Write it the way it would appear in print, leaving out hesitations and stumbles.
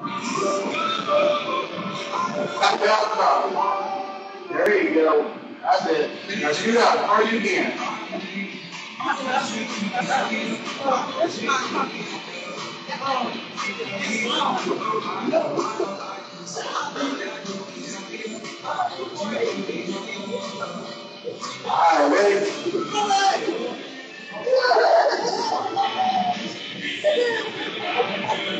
There you go. I said, now shoot up. How are you again? All right, ready? Good.